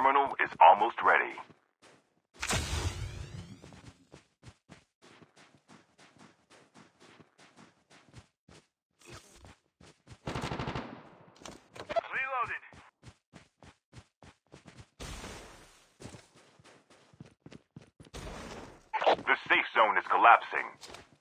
terminal is almost ready. Reloaded. The safe zone is collapsing.